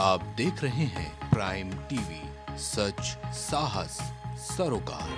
आप देख रहे हैं प्राइम टीवी, सच साहस सरोकार।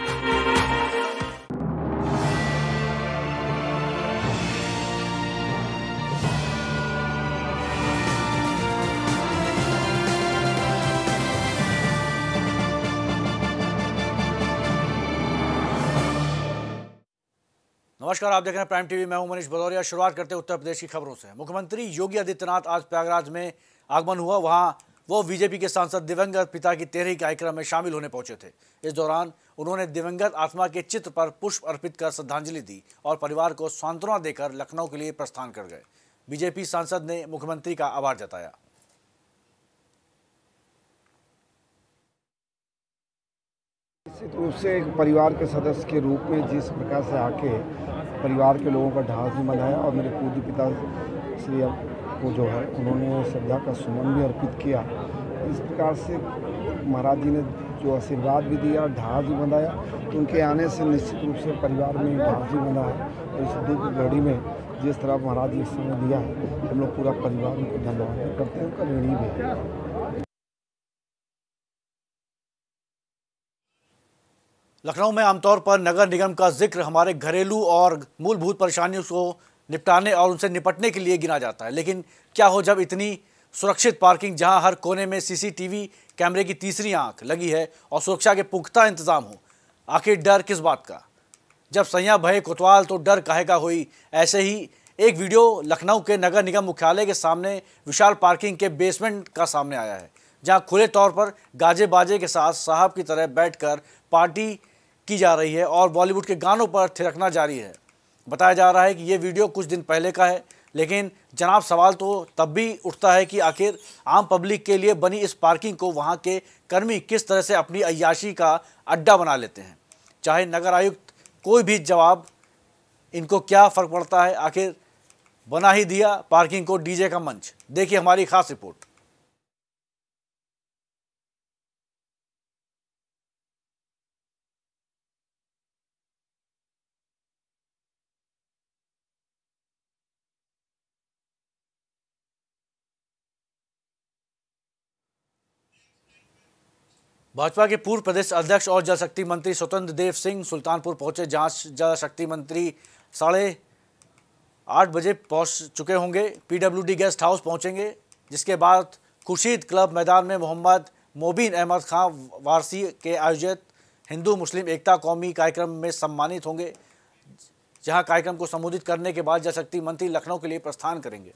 नमस्कार, आप देख रहे हैं प्राइम टीवी, मैं हूं मनीष भदौरिया। शुरुआत करते हैं उत्तर प्रदेश की खबरों से। मुख्यमंत्री योगी आदित्यनाथ आज प्रयागराज में आगमन हुआ। वहां वो बीजेपी के सांसद दिवंगत पिता की 13वीं कार्यक्रम में शामिल होने पहुंचे थे। इस दौरान उन्होंने दिवंगत आत्मा के चित्र पर पुष्प अर्पित कर श्रद्धांजलि दी और परिवार को सांत्वना देकर लखनऊ के लिए प्रस्थान कर गए। बीजेपी सांसद ने मुख्यमंत्री का आभार जताया। निश्चित रूप से एक परिवार के सदस्य के रूप में जिस प्रकार से आके परिवार के लोगों का ढांस भी बंधाया और मेरे पूज्य पिता श्री को जो है उन्होंने श्रद्धा का सुमन भी अर्पित किया। इस प्रकार से महाराज जी ने जो आशीर्वाद भी दिया, ढाल भी बंधाया, तो उनके आने से निश्चित रूप से परिवार में ढाल भी बंधा है। तो इस दुख घड़ी में जिस तरह महाराज जी समय दिया है, हम लोग पूरा परिवार उनको धन्यवाद करते हैं, उनका ऋणी भी है। लखनऊ में आमतौर पर नगर निगम का जिक्र हमारे घरेलू और मूलभूत परेशानियों को निपटाने और उनसे निपटने के लिए गिना जाता है, लेकिन क्या हो जब इतनी सुरक्षित पार्किंग जहां हर कोने में सीसीटीवी कैमरे की तीसरी आंख लगी है और सुरक्षा के पुख्ता इंतजाम हो। आखिर डर किस बात का? जब सैया भय कोतवाल तो डर काहे का हुई। ऐसे ही एक वीडियो लखनऊ के नगर निगम मुख्यालय के सामने विशाल पार्किंग के बेसमेंट का सामने आया है, जहाँ खुले तौर पर गाजे बाजे के साथ साहब की तरह बैठ कर पार्टी की जा रही है और बॉलीवुड के गानों पर थिरकना जारी है। बताया जा रहा है कि ये वीडियो कुछ दिन पहले का है, लेकिन जनाब सवाल तो तब भी उठता है कि आखिर आम पब्लिक के लिए बनी इस पार्किंग को वहां के कर्मी किस तरह से अपनी अय्याशी का अड्डा बना लेते हैं। चाहे नगर आयुक्त कोई भी जवाब, इनको क्या फ़र्क पड़ता है, आखिर बना ही दिया पार्किंग को डीजे का मंच। देखिए हमारी खास रिपोर्ट। भाजपा के पूर्व प्रदेश अध्यक्ष और जल शक्ति मंत्री स्वतंत्र देव सिंह सुल्तानपुर पहुंचे, जहां जल शक्ति मंत्री 8:30 बजे पहुंच चुके होंगे। पीडब्ल्यूडी गेस्ट हाउस पहुंचेंगे, जिसके बाद खुर्शीद क्लब मैदान में मोहम्मद मोबिन अहमद खां वारसी के आयोजित हिंदू मुस्लिम एकता कौमी कार्यक्रम में सम्मानित होंगे, जहाँ कार्यक्रम को संबोधित करने के बाद जल शक्ति मंत्री लखनऊ के लिए प्रस्थान करेंगे।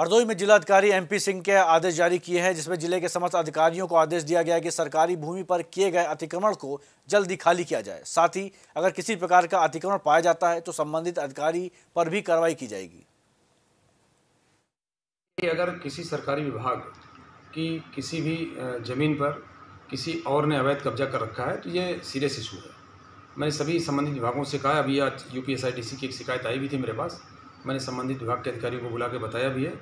हरदोई में जिलाधिकारी MP सिंह के आदेश जारी किए हैं, जिसमें जिले के समस्त अधिकारियों को आदेश दिया गया है कि सरकारी भूमि पर किए गए अतिक्रमण को जल्दी खाली किया जाए। साथ ही अगर किसी प्रकार का अतिक्रमण पाया जाता है तो संबंधित अधिकारी पर भी कार्रवाई की जाएगी। अगर किसी सरकारी विभाग की किसी भी जमीन पर किसी और ने अवैध कब्जा कर रखा है तो ये सीरियस इशू है। मैंने सभी संबंधित विभागों से कहा, अभी आज UPSIDC की एक शिकायत आई भी थी मेरे पास, मैंने संबंधित विभाग के अधिकारियों को बुला के बताया भी है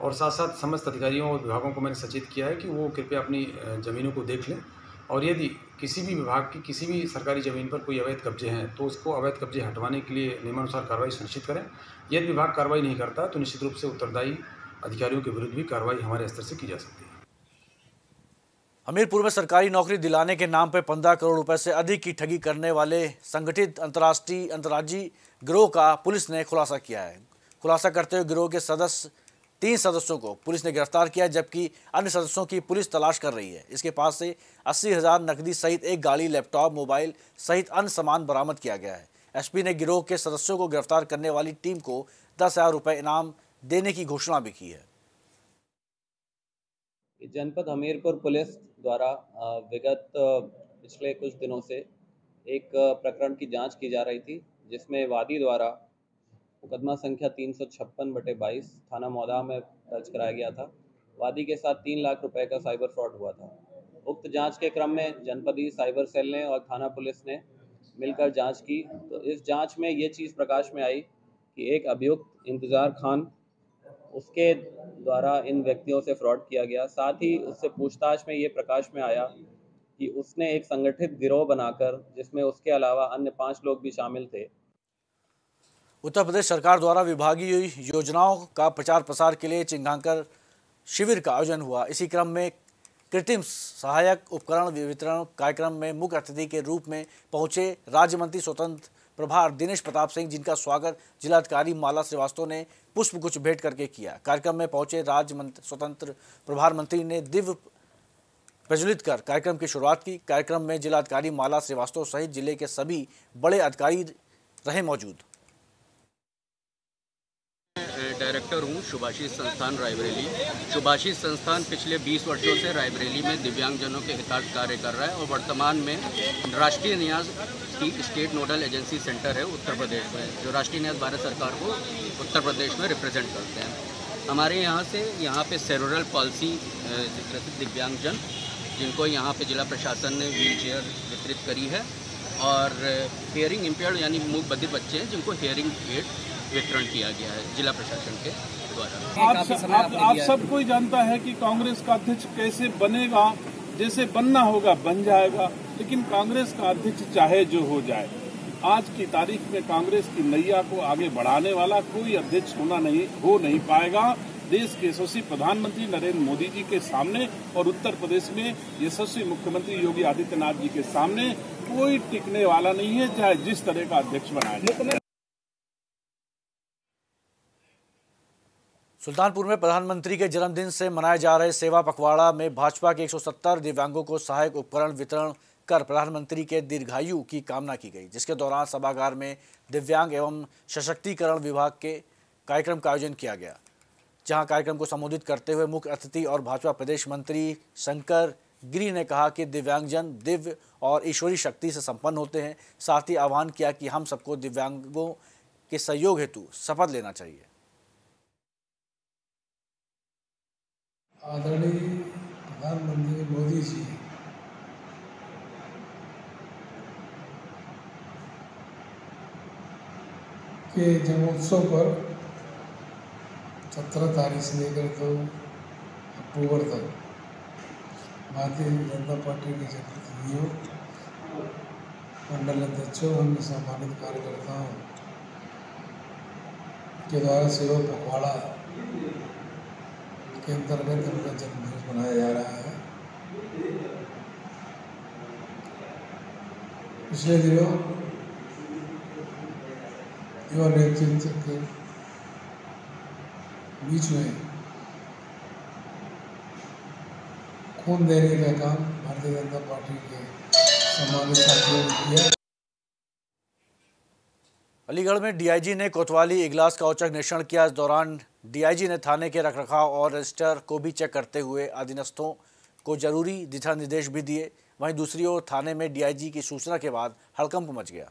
और साथ साथ समस्त अधिकारियों और विभागों को मैंने सचेत किया है कि वो कृपया अपनी ज़मीनों को देख लें और यदि किसी भी विभाग की किसी भी सरकारी ज़मीन पर कोई अवैध कब्जे हैं तो उसको अवैध कब्जे हटवाने के लिए नियमानुसार कार्रवाई सुनिश्चित करें। यदि विभाग कार्रवाई नहीं करता तो निश्चित रूप से उत्तरदायी अधिकारियों के विरुद्ध भी कार्रवाई हमारे स्तर से की जा सकती है। हमीरपुर में सरकारी नौकरी दिलाने के नाम पर 15 करोड़ रुपए से अधिक की ठगी करने वाले संगठित अंतर्राज्यीय गिरोह का पुलिस ने खुलासा किया है। खुलासा करते हुए गिरोह के 3 सदस्यों को पुलिस ने गिरफ्तार किया, जबकि अन्य सदस्यों की पुलिस तलाश कर रही है। इसके पास से 80,000 नकदी सहित एक गाड़ी, लैपटॉप, मोबाइल सहित अन्य सामान बरामद किया गया है। SP ने गिरोह के सदस्यों को गिरफ्तार करने वाली टीम को 10,000 रुपये इनाम देने की घोषणा भी की है। जनपद हमीरपुर पुलिस द्वारा विगत पिछले कुछ दिनों से एक प्रकरण की जांच की जा रही थी, जिसमें वादी द्वारा मुकदमा संख्या 356/22 थाना मौदा में दर्ज कराया गया था। वादी के साथ 3 लाख रुपए का साइबर फ्रॉड हुआ था। उक्त जांच के क्रम में जनपदीय साइबर सेल ने और थाना पुलिस ने मिलकर जांच की, तो इस जांच में ये चीज़ प्रकाश में आई कि एक अभियुक्त इंतजार खान, उसके द्वारा इन व्यक्तियों से फ्रॉड किया गया। साथ ही उससे पूछताछ में ये प्रकाश में आया कि उसने एक संगठित गिरोह बनाकर, जिसमें उसके अलावा अन्य 5 लोग भी शामिल थे, उत्तर प्रदेश सरकार द्वारा विभागीय योजनाओं का प्रचार प्रसार के लिए चिन्हांकन शिविर का आयोजन हुआ। इसी क्रम में कृत्रिम सहायक उपकरण वितरण कार्यक्रम में मुख्य अतिथि के रूप में पहुंचे राज्य मंत्री स्वतंत्र प्रभार दिनेश प्रताप सिंह, जिनका स्वागत जिलाधिकारी माला श्रीवास्तव ने पुष्पगुच्छ भेंट करके किया। कार्यक्रम में पहुंचे राज्य मंत्री स्वतंत्र प्रभार मंत्री ने दिव्य प्रज्वलित कर कार्यक्रम की शुरुआत की। कार्यक्रम में जिलाधिकारी माला श्रीवास्तव सहित जिले के सभी बड़े अधिकारी रहे मौजूद। डायरेक्टर हूँ सुभाषित संस्थान राइब्रेली। सुभाषित संस्थान पिछले 20 वर्षों से राइब्रेली में दिव्यांगजनों के हितार्थ कार्य कर रहा है और वर्तमान में राष्ट्रीय न्यास की स्टेट नोडल एजेंसी सेंटर है उत्तर प्रदेश में, जो राष्ट्रीय न्यास भारत सरकार को उत्तर प्रदेश में रिप्रेजेंट करते हैं। हमारे यहाँ से यहाँ पर सेरोरल पॉलिसी दिव्यांगजन जिनको यहाँ पर जिला प्रशासन ने व्हील चेयर वितरित करी है, और हेयरिंग इम्पेयर्ड यानी मूक बधिर बच्चे हैं जिनको हेयरिंग एड वितरण किया गया है जिला प्रशासन के द्वारा। आप सब कोई जानता है कि कांग्रेस का अध्यक्ष कैसे बनेगा, जैसे बनना होगा बन जाएगा, लेकिन कांग्रेस का अध्यक्ष चाहे जो हो जाए, आज की तारीख में कांग्रेस की नैया को आगे बढ़ाने वाला कोई अध्यक्ष हो नहीं पाएगा। देश के यशस्वी प्रधानमंत्री नरेंद्र मोदी जी के सामने और उत्तर प्रदेश में यशस्वी मुख्यमंत्री योगी आदित्यनाथ जी के सामने कोई टिकने वाला नहीं है, चाहे जिस तरह का अध्यक्ष बनाए। सुल्तानपुर में प्रधानमंत्री के जन्मदिन से मनाए जा रहे सेवा पखवाड़ा में भाजपा के 170 दिव्यांगों को सहायक उपकरण वितरण कर प्रधानमंत्री के दीर्घायु की कामना की गई, जिसके दौरान सभागार में दिव्यांग एवं सशक्तिकरण विभाग के कार्यक्रम का आयोजन किया गया, जहां कार्यक्रम को संबोधित करते हुए मुख्य अतिथि और भाजपा प्रदेश मंत्री शंकर गिरी ने कहा कि दिव्यांगजन दिव्य और ईश्वरीय शक्ति से संपन्न होते हैं। साथ ही आह्वान किया कि हम सबको दिव्यांगों के सहयोग हेतु शपथ लेना चाहिए। आदरणीय प्रधानमंत्री मोदी जी के जन्मोत्सव पर 17 तारीख से लेकर 2 अक्टूबर तक भारतीय जनता पार्टी के जनप्रतिनिधियों, मंडल अध्यक्षों, अन्य सम्मानित कार्यकर्ताओं के द्वारा सेवा पखवाड़ा के अंतर्गत उनका जन्मदिन मनाया जा रहा है। पिछले दिनों युवा नेतृत्व के बीच में खून देने का काम भारतीय जनता पार्टी के सम्मानित साथियों ने किया। अलीगढ़ में डीआईजी ने कोतवाली इजलास का औचक निरीक्षण किया। इस दौरान डीआईजी ने थाने के रखरखाव और रजिस्टर को भी चेक करते हुए अधीनस्थों को जरूरी दिशा निर्देश भी दिए। वहीं दूसरी ओर थाने में डीआईजी की सूचना के बाद हड़कंप मच गया।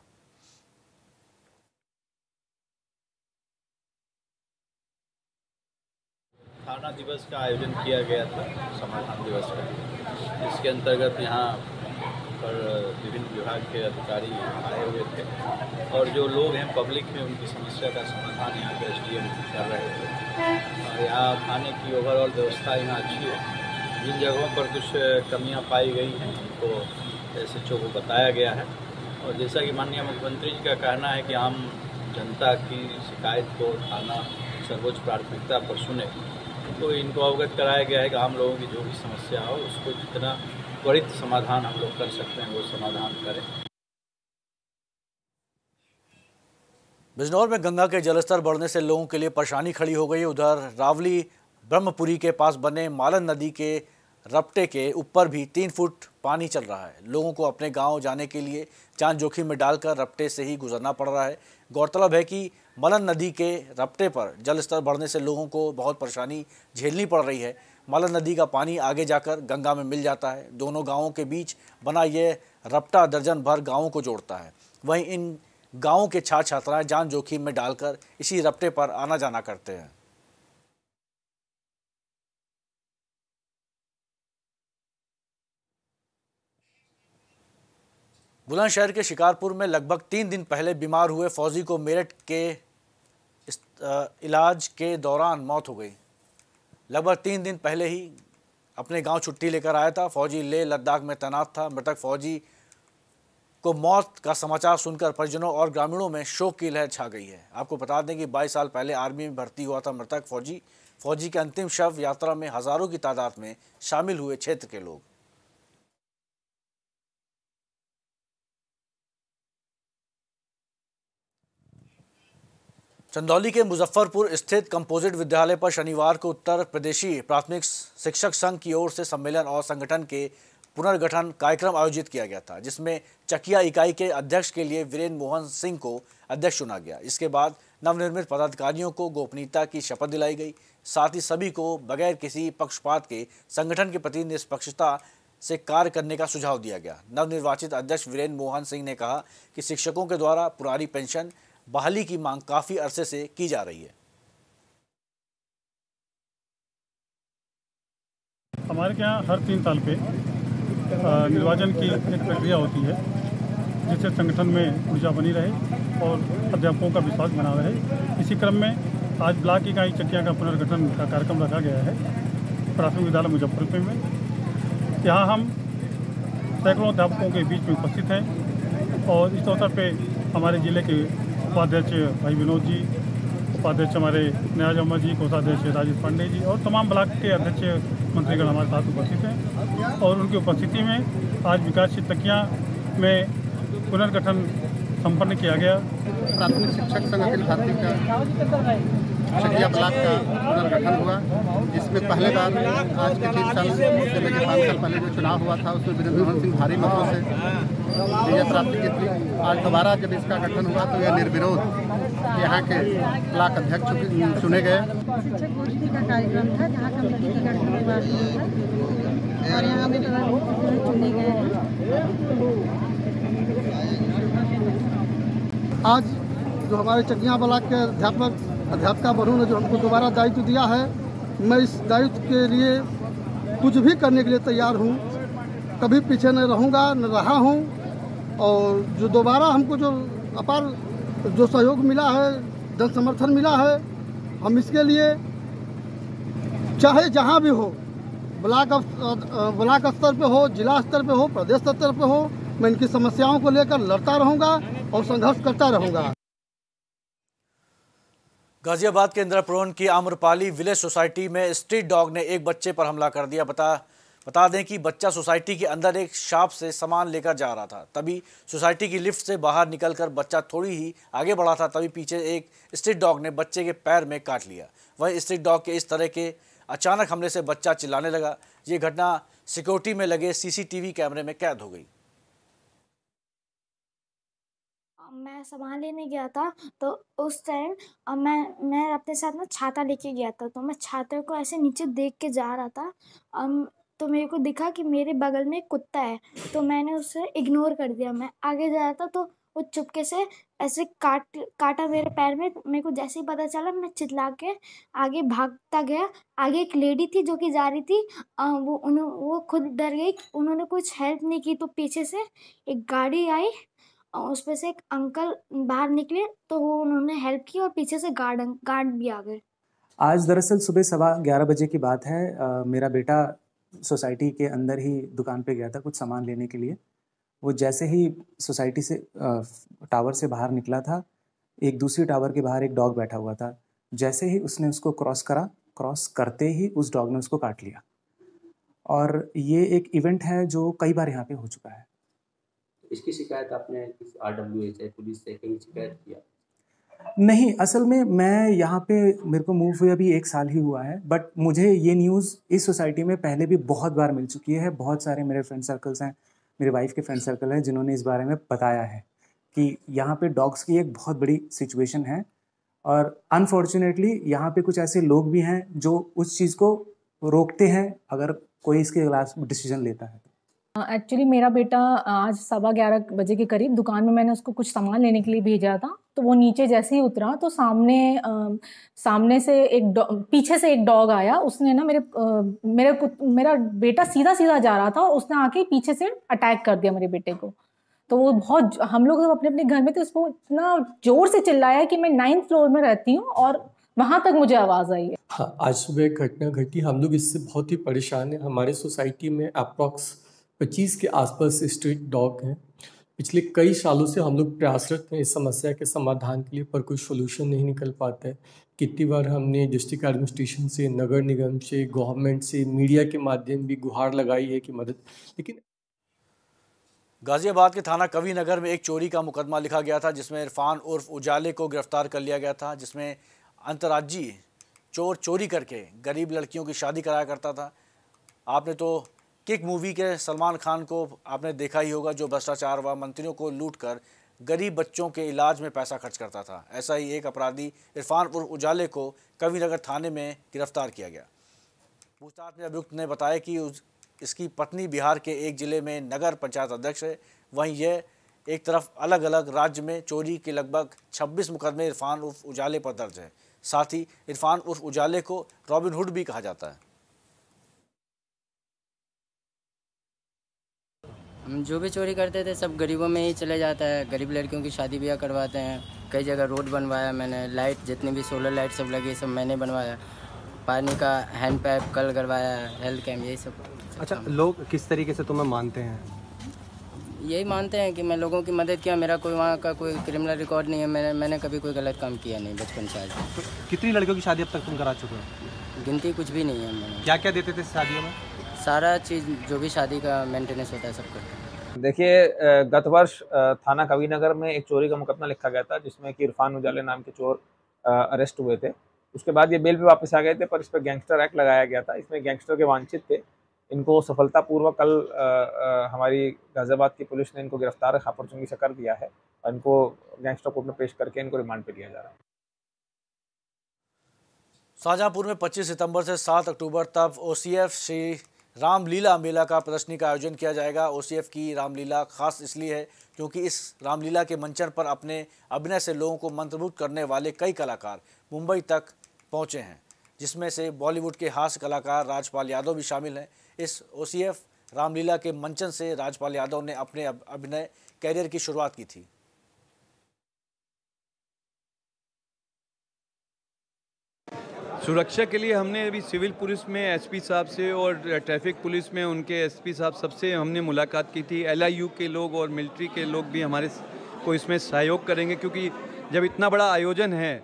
थाना दिवस का आयोजन किया गया था, समाधान दिवस का। इसके अंतर्गत यहाँ पर विभिन्न विभाग के अधिकारी आए हुए थे और जो लोग हैं पब्लिक में उनकी समस्या का समाधान यहाँ के SDM कर रहे थे। और यहाँ थाने की ओवरऑल व्यवस्था यहाँ अच्छी है। जिन जगहों पर कुछ कमियाँ पाई गई हैं उनको SHO को बताया गया है, और जैसा कि माननीय मुख्यमंत्री जी का कहना है कि आम जनता की शिकायत को थाना सर्वोच्च प्राथमिकता पर सुने, तो इनको अवगत कराया गया है कि आम लोगों की जो भी समस्या हो उसको जितना त्वरित समाधान हम लोग कर सकते हैं वो समाधान करें। बिजनौर में गंगा के जलस्तर बढ़ने से लोगों के लिए परेशानी खड़ी हो गई। उधर रावली ब्रह्मपुरी के पास बने मलन नदी के रपटे के ऊपर भी 3 फुट पानी चल रहा है। लोगों को अपने गांव जाने के लिए जान जोखिम में डालकर रपटे से ही गुजरना पड़ रहा है। गौरतलब है कि मलन नदी के रपटे पर जलस्तर बढ़ने से लोगों को बहुत परेशानी झेलनी पड़ रही है। मलन नदी का पानी आगे जाकर गंगा में मिल जाता है। दोनों गांवों के बीच बना यह रपटा दर्जन भर गांवों को जोड़ता है। वहीं इन गांवों के छात्र छात्राएं जान जोखिम में डालकर इसी रपटे पर आना जाना करते हैं। बुलंदशहर के शिकारपुर में लगभग 3 दिन पहले बीमार हुए फौजी को मेरठ के इलाज के दौरान मौत हो गई। लगभग 3 दिन पहले ही अपने गांव छुट्टी लेकर आया था। फौजी लेह लद्दाख में तैनात था। मृतक फौजी को मौत का समाचार सुनकर परिजनों और ग्रामीणों में शोक की लहर छा गई है। आपको बता दें कि 22 साल पहले आर्मी में भर्ती हुआ था मृतक फौजी के अंतिम शव यात्रा में हजारों की तादाद में शामिल हुए क्षेत्र के लोग। चंदौली के मुजफ्फरपुर स्थित कंपोजिट विद्यालय पर शनिवार को उत्तर प्रदेशी प्राथमिक शिक्षक संघ की ओर से सम्मेलन और संगठन के पुनर्गठन कार्यक्रम आयोजित किया गया था, जिसमें चकिया इकाई के अध्यक्ष के लिए वीरेंद्र मोहन सिंह को अध्यक्ष चुना गया। इसके बाद नवनिर्मित पदाधिकारियों को गोपनीयता की शपथ दिलाई गई। साथ ही सभी को बगैर किसी पक्षपात के संगठन के प्रति निष्पक्षता से कार्य करने का सुझाव दिया गया। नवनिर्वाचित अध्यक्ष वीरेंद्र मोहन सिंह ने कहा कि शिक्षकों के द्वारा पुरानी पेंशन बहाली की मांग काफ़ी अरसे से की जा रही है। हमारे यहाँ हर 3 साल पे निर्वाचन की एक प्रक्रिया होती है, जिससे संगठन में ऊर्जा बनी रहे और अध्यापकों का विश्वास बना रहे। इसी क्रम में आज ब्लॉक इकाई चकिया का पुनर्गठन का कार्यक्रम रखा गया है प्राथमिक विद्यालय मुजफ्फरपुर में। यहाँ हम सैकड़ों अध्यापकों के बीच में उपस्थित हैं और इस अवसर पे हमारे ज़िले के उपाध्यक्ष भाई विनोद जी, उपाध्यक्ष हमारे न्याज अहमद जी, कोषाध्यक्ष राजेश पांडे जी और तमाम ब्लॉक के अध्यक्ष मंत्रीगण हमारे साथ उपस्थित हैं और उनकी उपस्थिति में आज विकासशील तकिया में पुनर्गठन संपन्न किया गया। प्राथमिक शिक्षक संघ अखिल भारतीय का चकिया ब्लॉक का पुनर्गठन हुआ, जिसमें पहले बार आज के 3 साल से लेकर 5 साल पहले जो चुनाव हुआ था उसमें वीरेंद्र मोहन सिंह भारी मतों से विजय प्राप्त की थी। आज दोबारा जब इसका गठन हुआ तो यह निर्विरोध यहाँ के ब्लॉक अध्यक्ष चुने गए। शिक्षक गोष्ठी का कार्यक्रम था जहाँ कमेटी के गठन की बात हुई है और यहाँ हमें चुने गए हैं। आज जो हमारे चकिया ब्लॉक के अध्यापिका बहनों ने जो हमको दोबारा दायित्व दिया है, मैं इस दायित्व के लिए कुछ भी करने के लिए तैयार हूँ। कभी पीछे न रहूँगा, न रहा हूँ और जो दोबारा हमको जो अपार जो सहयोग मिला है, जन समर्थन मिला है, हम इसके लिए चाहे जहाँ भी हो, ब्लॉक स्तर पे हो, जिला स्तर पे हो, प्रदेश स्तर पे हो, मैं इनकी समस्याओं को लेकर लड़ता रहूँगा और संघर्ष करता रहूँगा। गाजियाबाद के इंद्रपुरन की आम्रपाली विलेज सोसाइटी में स्ट्रीट डॉग ने एक बच्चे पर हमला कर दिया। बता दें कि बच्चा सोसाइटी के अंदर एक शॉप से सामान लेकर जा रहा था, तभी सोसाइटी की लिफ्ट से बाहर निकलकर बच्चा थोड़ी ही आगे बढ़ा था, तभी पीछे एक स्ट्रीट डॉग ने बच्चे के पैर में काट लिया। वहीं स्ट्रीट डॉग के इस तरह के अचानक हमले से बच्चा चिल्लाने लगा। ये घटना सिक्योरिटी में लगे सीसीटीवी कैमरे में कैद हो गई। मैं सामान लेने गया था तो उस टाइम मैं अपने साथ में छाता लेके गया था, तो मैं छाते को ऐसे नीचे देख के जा रहा था तो मेरे को दिखा कि मेरे बगल में कुत्ता है, तो मैंने उसे इग्नोर कर दिया। मैं आगे जा रहा था तो वो चुपके से ऐसे काटा मेरे पैर में। मेरे को जैसे ही पता चला मैं चिल्ला के आगे भागता गया। आगे एक लेडी थी जो कि जा रही थी, वो खुद डर गई, उन्होंने कुछ हेल्प नहीं की। तो पीछे से एक गाड़ी आई, उसमें से एक अंकल बाहर निकले तो उन्होंने हेल्प की और पीछे से गार्ड भी आ गए। आज दरअसल सुबह 11:15 बजे की बात है। मेरा बेटा सोसाइटी के अंदर ही दुकान पे गया था कुछ सामान लेने के लिए। वो जैसे ही सोसाइटी से टावर से बाहर निकला था, एक दूसरी टावर के बाहर एक डॉग बैठा हुआ था। जैसे ही उसने उसको क्रॉस करते ही उस डॉग ने उसको काट लिया। और ये एक इवेंट है जो कई बार यहाँ पे हो चुका है। इसकी शिकायत आपने RWH पुलिस से कहीं शिकायत किया? नहीं, असल में मैं यहाँ पे, मेरे को मूव हुए अभी 1 साल ही हुआ है, बट मुझे ये न्यूज़ इस सोसाइटी में पहले भी बहुत बार मिल चुकी है। बहुत सारे मेरे फ्रेंड सर्कल्स हैं, मेरे वाइफ के फ्रेंड सर्कल हैं, जिन्होंने इस बारे में बताया है कि यहाँ पे डॉग्स की एक बहुत बड़ी सिचुएशन है। और अनफॉर्चुनेटली यहाँ पे कुछ ऐसे लोग भी हैं जो उस चीज़ को रोकते हैं अगर कोई इसके खिलाफ डिसीजन लेता है। एक्चुअली मेरा बेटा आज 11:15 बजे के करीब दुकान में मैंने उसको कुछ सामान लेने के लिए भेजा था, तो वो नीचे जैसे ही उतरा तो सामने से पीछे से एक डॉग आया। उसने ना मेरा बेटा सीधा जा रहा था और उसने आके पीछे से अटैक कर दिया मेरे बेटे को। तो वो बहुत, हम लोग जब अपने अपने घर में थे, उसको इतना जोर से चिल्लाया कि मैं 9th फ्लोर में रहती हूँ और वहाँ तक मुझे आवाज़ आई है। हाँ, आज सुबह एक घटना घटी। हम लोग इससे बहुत ही परेशान हैं। हमारे सोसाइटी में अप्रॉक्स 25 के आसपास स्ट्रीट डॉग हैं, पिछले कई सालों से हम लोग प्रयासरत हैं इस समस्या के समाधान के लिए, पर कोई सोल्यूशन नहीं निकल पाता है। कितनी बार हमने डिस्ट्रिक्ट एडमिनिस्ट्रेशन से, नगर निगम से, गवर्नमेंट से, मीडिया के माध्यम भी गुहार लगाई है कि मदद, लेकिन। गाजियाबाद के थाना कवि नगर में एक चोरी का मुकदमा लिखा गया था जिसमें इरफान उर्फ उजाले को गिरफ्तार कर लिया गया था, जिसमें अंतर्राज्यीय चोर चोरी करके गरीब लड़कियों की शादी कराया करता था। आपने तो किक मूवी के सलमान खान को आपने देखा ही होगा जो भ्रष्टाचार व मंत्रियों को लूटकर गरीब बच्चों के इलाज में पैसा खर्च करता था। ऐसा ही एक अपराधी इरफान उर्फ उजाले को कवि नगर थाने में गिरफ्तार किया गया। पूछताछ में अभियुक्त ने बताया कि इसकी पत्नी बिहार के एक जिले में नगर पंचायत अध्यक्ष है। वहीं यह एक तरफ अलग अलग राज्य में चोरी के लगभग 26 मुकदमे इरफान उर्फ उजाले पर दर्ज है। साथ ही इरफान उर्फ उजाले को रॉबिनहुड भी कहा जाता है। हम जो भी चोरी करते थे सब गरीबों में ही चले जाता है। गरीब लड़कियों की शादी ब्याह करवाते हैं। कई जगह रोड बनवाया मैंने, लाइट जितनी भी सोलर लाइट सब लगी सब मैंने बनवाया। पानी का हैंड पाइप कल करवाया, हेल्थ कैम्प, यही सब। अच्छा, लोग किस तरीके से तुम्हें मानते हैं? यही मानते हैं कि मैं लोगों की मदद किया, मेरा कोई वहाँ का कोई क्रिमिनल रिकॉर्ड नहीं है, मैंने कभी कोई गलत काम किया नहीं बचपन से आज तक। तो कितनी लड़कियों की शादी अब तक तुम करा चुके हो? गिनती कुछ भी नहीं है मैंने। क्या क्या देते थे शादियों में? सारा चीज़ जो भी शादी का मेंटेनेंस होता है सब करते। देखिए, गत वर्ष थाना कवि नगर में एक चोरी का मुकदमा लिखा गया था जिसमें कि इरफान उजाले नाम के चोर अरेस्ट हुए थे। उसके बाद ये बेल पर वापस आ गए थे, पर इस पर गैंगस्टर एक्ट लगाया गया था। इसमें गैंगस्टर के वांछित थे, इनको सफलतापूर्वक कल हमारी गाजियाबाद की पुलिस ने इनको गिरफ्तार खापरचुंगी से कर दिया है और इनको गैंगस्टर कोर्ट में पेश करके इनको रिमांड पे लिया जा रहा है। शाहजहाँपुर में 25 सितंबर से 7 अक्टूबर तक ओसीएफ श्री रामलीला मेला का प्रदर्शनी का आयोजन किया जाएगा। ओसीएफ की रामलीला खास इसलिए है क्योंकि इस रामलीला के मंचन पर अपने अभिनय से लोगों को मंत्रमुग्ध करने वाले कई कलाकार मुंबई तक पहुँचे हैं, जिसमें से बॉलीवुड के हास्य कलाकार राजपाल यादव भी शामिल हैं। इस ओसीएफ रामलीला के मंचन से राजपाल यादव ने अपने अभिनय कैरियर की शुरुआत की थी। सुरक्षा के लिए हमने अभी सिविल पुलिस में एसपी साहब से और ट्रैफिक पुलिस में उनके एसपी साहब सबसे हमने मुलाकात की थी। एलआईयू के लोग और मिलिट्री के लोग भी हमारे को इसमें सहयोग करेंगे, क्योंकि जब इतना बड़ा आयोजन है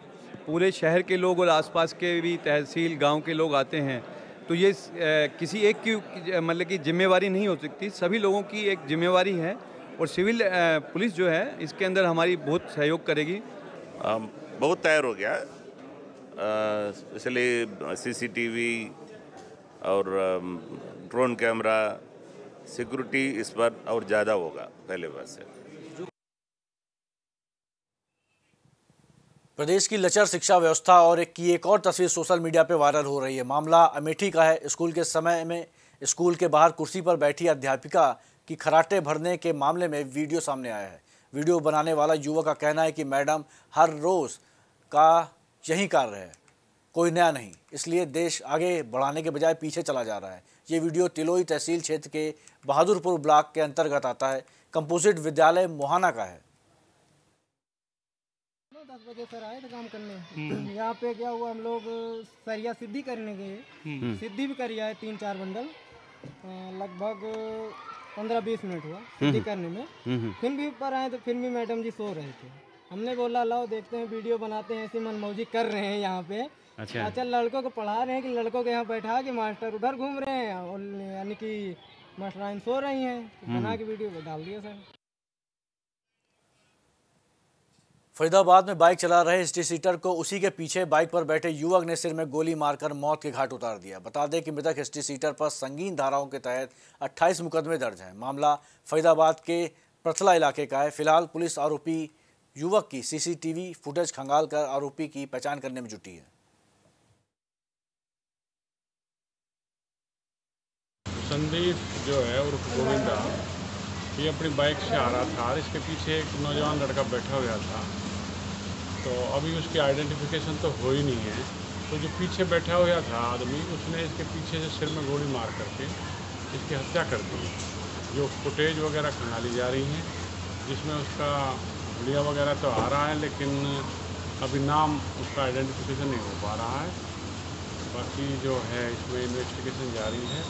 पूरे शहर के लोग और आसपास के भी तहसील गाँव के लोग आते हैं, तो ये किसी एक की मतलब कि जिम्मेवारी नहीं हो सकती, सभी लोगों की एक जिम्मेवारी है। और सिविल पुलिस जो है इसके अंदर हमारी बहुत सहयोग करेगी। बहुत तैयार हो गया, इसलिए सीसीटीवी और ड्रोन कैमरा, सिक्योरिटी इस पर और ज़्यादा होगा पहले बार से। प्रदेश की लचर शिक्षा व्यवस्था और एक और तस्वीर सोशल मीडिया पर वायरल हो रही है। मामला अमेठी का है। स्कूल के समय में स्कूल के बाहर कुर्सी पर बैठी अध्यापिका की खराटे भरने के मामले में वीडियो सामने आया है। वीडियो बनाने वाला युवक का कहना है कि मैडम हर रोज का यही कार्य है, कोई नया नहीं, इसलिए देश आगे बढ़ाने के बजाय पीछे चला जा रहा है। ये वीडियो तिलोई तहसील क्षेत्र के बहादुरपुर ब्लॉक के अंतर्गत आता है। कंपोजिट विद्यालय मोहाना का है। 10 बजे सर आए थे काम करने, यहाँ पे क्या हुआ हम लोग सरिया सिद्धि करने गए, सिद्धि भी करी आए 3-4 बंडल, लगभग 15-20 मिनट हुआ सिद्धि करने में। फिर भी ऊपर आए तो फिर भी मैडम जी सो रहे थे। हमने बोला लाओ देखते हैं, वीडियो बनाते हैं, ऐसी मनमौजी कर रहे हैं यहाँ पे। अच्छा, लड़कों को पढ़ा रहे हैं कि लड़कों के यहाँ बैठा के मास्टर उधर घूम रहे हैं और यानी कि मास्टराइन सो रही है, बना के वीडियो डाल दिया सर। फरीदाबाद में बाइक चला रहे हिस्ट्री सीटर को उसी के पीछे बाइक पर बैठे युवक ने सिर में गोली मारकर मौत के घाट उतार दिया। बता दें कि मृतक हिस्ट्री सीटर पर संगीन धाराओं के तहत 28 मुकदमे दर्ज हैं। मामला फरीदाबाद के प्रथला इलाके का है। फिलहाल पुलिस आरोपी युवक की सीसीटीवी फुटेज खंगाल कर आरोपी की पहचान करने में जुटी है। संदीप जो है और गोविंदा, ये अपनी बाइक से आ रहा था और इसके पीछे एक नौजवान लड़का बैठा हुआ था। तो अभी उसकी आइडेंटिफिकेशन तो हो ही नहीं है। तो जो पीछे बैठा हुआ था आदमी, उसने इसके पीछे से सिर में गोली मार करके इसकी हत्या कर दी। जो फुटेज वगैरह खंगाली जा रही है, जिसमें उसका वीडियो वगैरह तो आ रहा है, लेकिन अभी नाम उसका आइडेंटिफिकेशन नहीं हो पा रहा है। बाकी जो है इसमें इन्वेस्टिगेशन जारी है,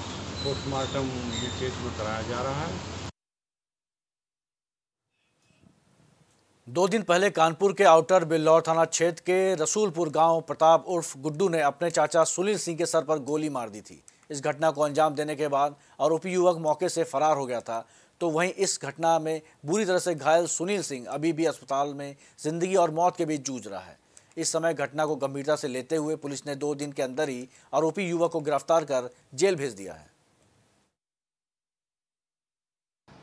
पोस्टमार्टम भी केस में कराया जा रहा है। दो दिन पहले कानपुर के आउटर बिल्लौर थाना क्षेत्र के रसूलपुर गांव प्रताप उर्फ गुड्डू ने अपने चाचा सुनील सिंह के सर पर गोली मार दी थी। इस घटना को अंजाम देने के बाद आरोपी युवक मौके से फरार हो गया था, तो वहीं इस घटना में बुरी तरह से घायल सुनील सिंह अभी भी अस्पताल में जिंदगी और मौत के बीच जूझ रहा है। इस समय घटना को गंभीरता से लेते हुए पुलिस ने 2 दिन के अंदर ही आरोपी युवक को गिरफ्तार कर जेल भेज दिया है।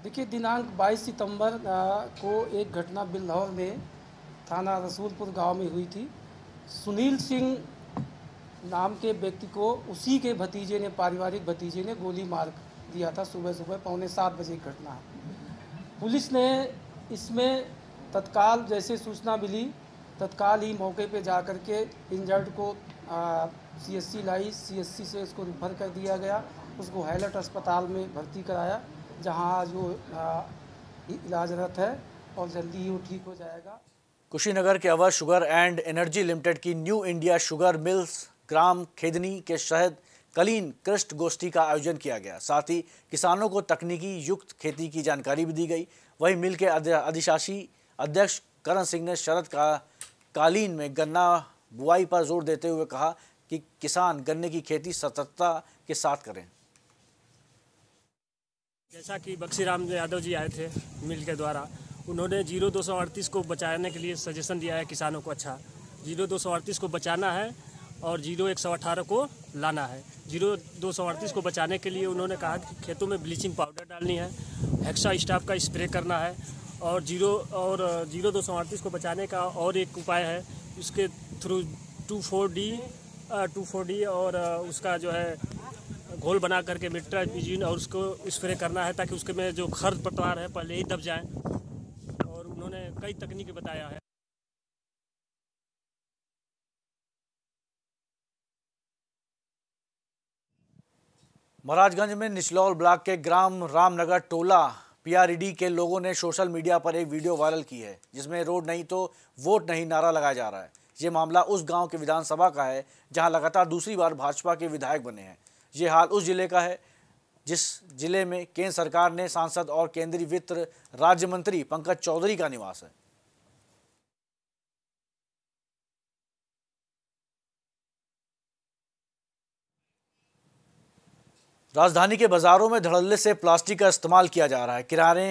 देखिए, दिनांक 22 सितंबर को एक घटना बिल्लौर में थाना रसूलपुर गांव में हुई थी। सुनील सिंह नाम के व्यक्ति को उसी के भतीजे ने, पारिवारिक भतीजे ने गोली मार दिया था। सुबह 6:45 बजे की घटना है। पुलिस ने इसमें तत्काल जैसे सूचना मिली तत्काल ही मौके पे जा कर के इंजर्ड को CHC लाई। CHC से उसको रिफर कर दिया गया, उसको हाईलाइट अस्पताल में भर्ती कराया जहां जो इलाजरत है और जल्दी ही वो ठीक हो जाएगा। कुशीनगर के our sugar and energy limited की न्यू इंडिया शुगर मिल्स ग्राम खेदनी के शहद कलीन कृष्ट गोष्ठी का आयोजन किया गया। साथ ही किसानों को तकनीकी युक्त खेती की जानकारी भी दी गई। वहीं मिल के अधिशासी अध्यक्ष करण सिंह ने शरद का कालीन में गन्ना बुआई पर जोर देते हुए कहा कि किसान गन्ने की खेती सतर्कता के साथ करें। जैसा कि बक्सीराम यादव जी आए थे मिल के द्वारा, उन्होंने 0238 को बचाने के लिए सजेशन दिया है किसानों को। अच्छा, 0238 को बचाना है और 0118 को लाना है। 0238 को बचाने के लिए उन्होंने कहा कि खेतों में ब्लीचिंग पाउडर डालनी है, हेक्सा स्टाफ का स्प्रे करना है और 0238 को बचाने का और एक उपाय है उसके थ्रू 24D और उसका जो है घोल बना करके मिट्राइजीन और उसको स्प्रे करना है ताकि उसके में जो खर पतवार है पहले ही दब जाए। और उन्होंने कई तकनीक बताया है। महाराजगंज में निचलौल ब्लॉक के ग्राम रामनगर टोला PRED के लोगों ने सोशल मीडिया पर एक वीडियो वायरल की है जिसमें रोड नहीं तो वोट नहीं नारा लगाया जा रहा है। ये मामला उस गांव के विधानसभा का है जहां लगातार दूसरी बार भाजपा के विधायक बने हैं। ये हाल उस जिले का है जिस जिले में केंद्र सरकार ने सांसद और केंद्रीय वित्त राज्य मंत्री पंकज चौधरी का निवास है। राजधानी के बाजारों में धड़ल्ले से प्लास्टिक का इस्तेमाल किया जा रहा है। किराने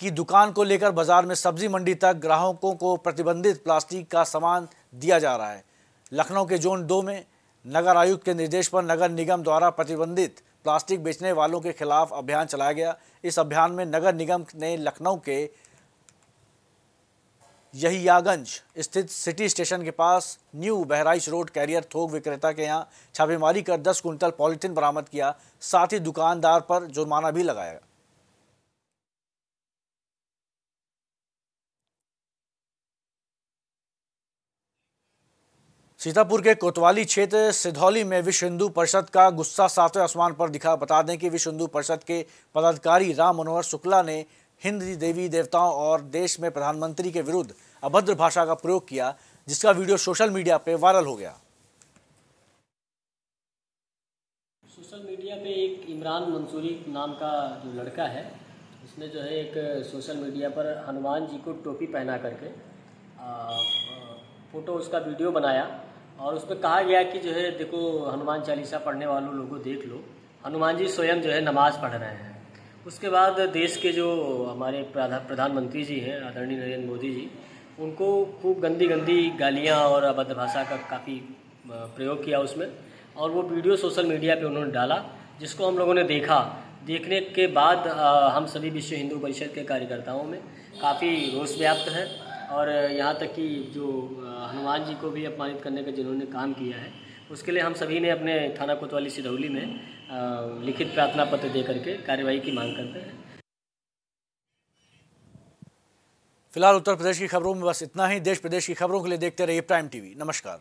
की दुकान को लेकर बाजार में सब्जी मंडी तक ग्राहकों को प्रतिबंधित प्लास्टिक का सामान दिया जा रहा है। लखनऊ के जोन 2 में नगर आयुक्त के निर्देश पर नगर निगम द्वारा प्रतिबंधित प्लास्टिक बेचने वालों के खिलाफ अभियान चलाया गया। इस अभियान में नगर निगम ने लखनऊ के यहियागंज स्थित सिटी स्टेशन के पास न्यू बहराइच रोड कैरियर थोक विक्रेता के यहाँ छापेमारी कर 10 कुंटल पॉलीथिन बरामद किया। साथ ही दुकानदार पर जुर्माना भी लगाया। सीतापुर के कोतवाली क्षेत्र सिधौली में विश्व हिंदू परिषद का गुस्सा 7वें आसमान पर दिखा। बता दें कि विश्व हिंदू परिषद के पदाधिकारी राम मनोहर शुक्ला ने हिंदी देवी देवताओं और देश में प्रधानमंत्री के विरुद्ध अभद्र भाषा का प्रयोग किया, जिसका वीडियो सोशल मीडिया पे वायरल हो गया। सोशल मीडिया पे एक इमरान मंसूरी नाम का जो लड़का है उसने जो है एक सोशल मीडिया पर हनुमान जी को टोपी पहना करके फ़ोटो उसका वीडियो बनाया और उसमें कहा गया कि जो है देखो हनुमान चालीसा पढ़ने वालों लोगों देख लो, हनुमान जी स्वयं जो है नमाज़ पढ़ रहे हैं। उसके बाद देश के जो हमारे प्रधानमंत्री जी हैं आदरणीय नरेंद्र मोदी जी, उनको खूब गंदी गंदी गालियाँ और अभद्र भाषा का काफ़ी प्रयोग किया उसमें, और वो वीडियो सोशल मीडिया पे उन्होंने डाला जिसको हम लोगों ने देखा। देखने के बाद हम सभी विश्व हिंदू परिषद के कार्यकर्ताओं में काफ़ी रोष व्याप्त है और यहाँ तक कि जो हनुमान जी को भी अपमानित करने का जिन्होंने काम किया है उसके लिए हम सभी ने अपने थाना कोतवाली सिधौली में लिखित प्रार्थना पत्र दे करके कार्यवाही की मांग करते हैं। फिलहाल उत्तर प्रदेश की खबरों में बस इतना ही। देश प्रदेश की खबरों के लिए देखते रहिए प्राइम टीवी। नमस्कार।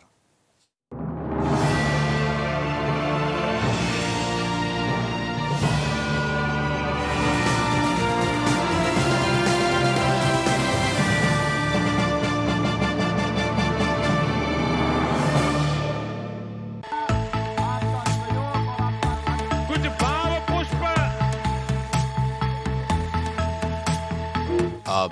आप